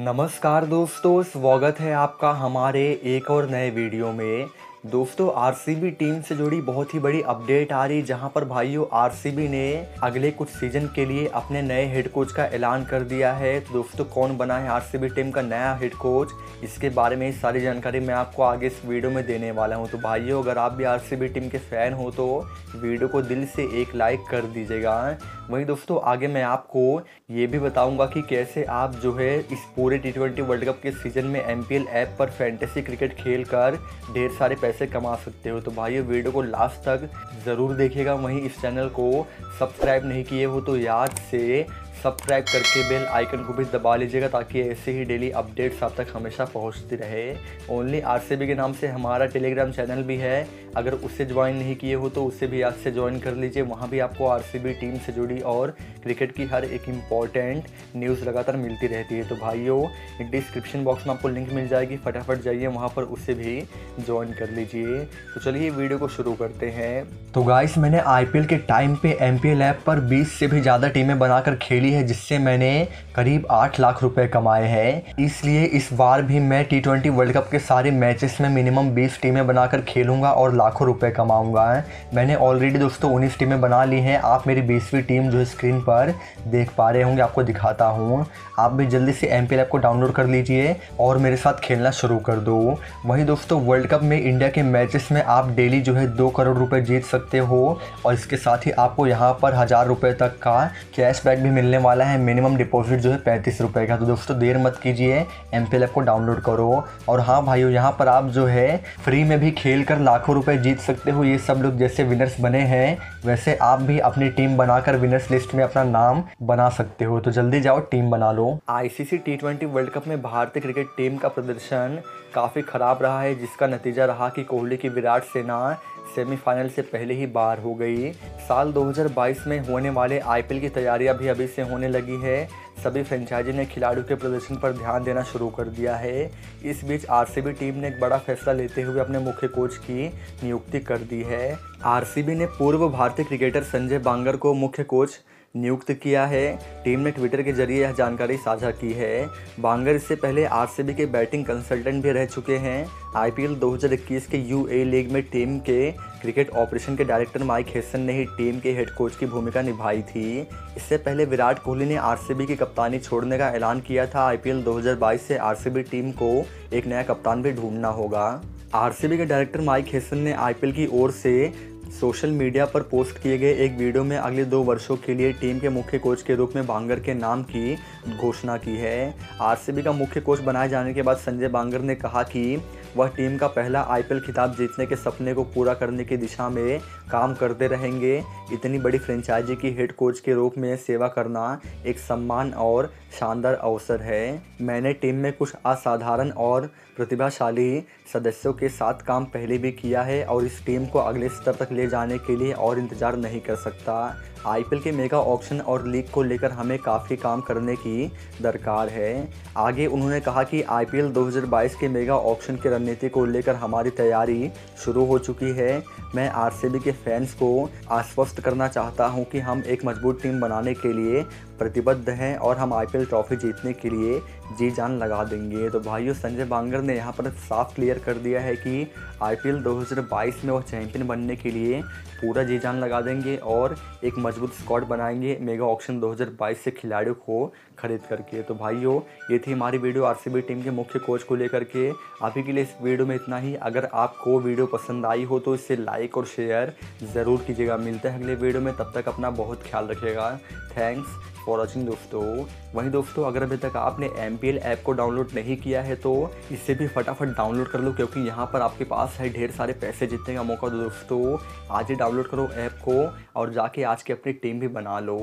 नमस्कार दोस्तों, स्वागत है आपका हमारे एक और नए वीडियो में। दोस्तों आरसीबी टीम से जुड़ी बहुत ही बड़ी अपडेट आ रही, जहां पर भाइयों आरसीबी ने अगले कुछ सीजन के लिए अपने नए हेड कोच का ऐलान कर दिया है। तो दोस्तों कौन बना है आरसीबी टीम का नया हेड कोच, इसके बारे में सारी जानकारी मैं आपको आगे इस वीडियो में देने वाला हूं। तो भाइयों अगर आप भी आरसीबी टीम के फ़ैन हो तो वीडियो को दिल से एक लाइक कर दीजिएगा। वहीं दोस्तों आगे मैं आपको ये भी बताऊंगा कि कैसे आप जो है इस पूरे T20 वर्ल्ड कप के सीज़न में MPL ऐप पर फैंटेसी क्रिकेट खेलकर ढेर सारे पैसे कमा सकते हो। तो भाइयों वीडियो को लास्ट तक ज़रूर देखिएगा। वहीं इस चैनल को सब्सक्राइब नहीं किए हो तो याद से सब्सक्राइब करके बेल आइकन को भी दबा लीजिएगा, ताकि ऐसे ही डेली अपडेट्स आप तक हमेशा पहुंचती रहे। ओनली आरसीबी के नाम से हमारा टेलीग्राम चैनल भी है, अगर उससे ज्वाइन नहीं किए हो तो उससे भी आज से ज्वाइन कर लीजिए। वहां भी आपको आरसीबी टीम से जुड़ी और क्रिकेट की हर एक इम्पॉर्टेंट न्यूज़ लगातार मिलती रहती है। तो भाइयों डिस्क्रिप्शन बॉक्स में आपको लिंक मिल जाएगी, फटाफट जाइए वहाँ पर उससे भी ज्वाइन कर लीजिए। तो चलिए वीडियो को शुरू करते हैं। तो गाइस मैंने IPL के टाइम पर MPL ऐप पर 20 से भी ज़्यादा टीमें बनाकर खेली है, जिससे मैंने करीब 8 लाख रुपए कमाए हैं। इसलिए इस बार भी मैं T20 वर्ल्ड कप के सारे मैचेस में मिनिमम 20 टीमें बनाकर खेलूंगा और लाखों रुपए कमाऊंगा। मैंने ऑलरेडी दोस्तों 19 टीमें बना ली हैं। आप मेरी 20वीं टीम जो स्क्रीन पर देख पा रहे होंगे, आपको दिखाता हूँ। आप भी जल्दी से MPL ऐप को डाउनलोड कर लीजिए और मेरे साथ खेलना शुरू कर दो। वहीं दोस्तों वर्ल्ड कप में इंडिया के मैचेस में आप डेली जो है 2 करोड़ रुपये जीत सकते हो, और इसके साथ ही आपको यहाँ पर 1000 रुपये तक का कैशबैक भी मिलने वाला है। मिनिमम डिपॉजिट जो है 35 रुपये का। तो दोस्तों देर मत कीजिए, MPL ऐप को डाउनलोड करो। और हाँ भाइयों, यहाँ पर आप जो है फ्री में भी खेल कर लाखों रुपए जीत सकते हो। ये सब लोग जैसे विनर्स बने हैं, वैसे आप भी अपनी टीम बनाकर विनर्स लिस्ट में अपना नाम बना सकते हो। तो जल्दी जाओ टीम बना लो। ICC T20 वर्ल्ड कप में भारतीय क्रिकेट टीम का प्रदर्शन काफ़ी खराब रहा है, जिसका नतीजा रहा कि कोहली की विराट सेना सेमीफाइनल से पहले ही बाहर हो गई। साल 2022 में होने वाले IPL की तैयारियां भी अभी से होने लगी है। सभी फ्रेंचाइजी ने खिलाड़ियों के प्रदर्शन पर ध्यान देना शुरू कर दिया है। इस बीच आरसीबी टीम ने एक बड़ा फैसला लेते हुए अपने मुख्य कोच की नियुक्ति कर दी है। आरसीबी ने पूर्व भारतीय क्रिकेटर संजय बांगर को मुख्य कोच नियुक्त किया है। टीम ने ट्विटर के जरिए यह जानकारी साझा की है। बांगर इससे पहले आरसीबी के बैटिंग कंसल्टेंट भी रह चुके हैं। IPL 2021 के UAE लीग में टीम के क्रिकेट ऑपरेशन के डायरेक्टर माइक हेसन ने ही टीम के हेड कोच की भूमिका निभाई थी। इससे पहले विराट कोहली ने आरसीबी की कप्तानी छोड़ने का ऐलान किया था। IPL 2022 से आरसीबी टीम को एक नया कप्तान भी ढूंढना होगा। आरसीबी के डायरेक्टर माइक हेसन ने IPL की ओर से सोशल मीडिया पर पोस्ट किए गए एक वीडियो में अगले 2 वर्षों के लिए टीम के मुख्य कोच के रूप में बांगर के नाम की घोषणा की है। आरसीबी का मुख्य कोच बनाए जाने के बाद संजय बांगर ने कहा कि वह टीम का पहला IPL खिताब जीतने के सपने को पूरा करने की दिशा में काम करते रहेंगे। इतनी बड़ी फ्रेंचाइजी की हेड कोच के रूप में सेवा करना एक सम्मान और शानदार अवसर है। मैंने टीम में कुछ असाधारण और प्रतिभाशाली सदस्यों के साथ काम पहले भी किया है, और इस टीम को अगले स्तर तक ले जाने के लिए और इंतज़ार नहीं कर सकता। IPL के मेगा ऑक्शन और लीग को लेकर हमें काफ़ी काम करने की दरकार है। आगे उन्होंने कहा कि IPL 2022 के मेगा ऑक्शन की रणनीति को लेकर हमारी तैयारी शुरू हो चुकी है। मैं आरसीबी के फैंस को आश्वस्त करना चाहता हूं कि हम एक मजबूत टीम बनाने के लिए प्रतिबद्ध हैं और हम IPL ट्रॉफी जीतने के लिए जी जान लगा देंगे। तो भाइयों संजय बांगर ने यहाँ पर साफ क्लियर कर दिया है कि IPL 2022 में वह चैंपियन बनने के लिए पूरा जी जान लगा देंगे और एक मजबूत स्क्वाड बनाएंगे मेगा ऑक्शन 2022 से खिलाड़ियों को खरीद करके। तो भाइयों ये थी हमारी वीडियो आरसीबी टीम के मुख्य कोच को लेकर के। अभी के लिए इस वीडियो में इतना ही। अगर आपको वीडियो पसंद आई हो तो इसे लाइक और शेयर ज़रूर कीजिएगा। मिलते हैं अगले वीडियो में, तब तक अपना बहुत ख्याल रखिएगा। थैंक्स फॉर वॉचिंग दोस्तों। वहीं दोस्तों अगर अभी तक आपने MPL ऐप को डाउनलोड नहीं किया है तो इसे भी फटाफट डाउनलोड कर लो, क्योंकि यहाँ पर आपके पास है ढेर सारे पैसे जीतने का मौका। दोस्तों आज ही डाउनलोड करो ऐप को और जाके आज की अपनी टीम भी बना लो।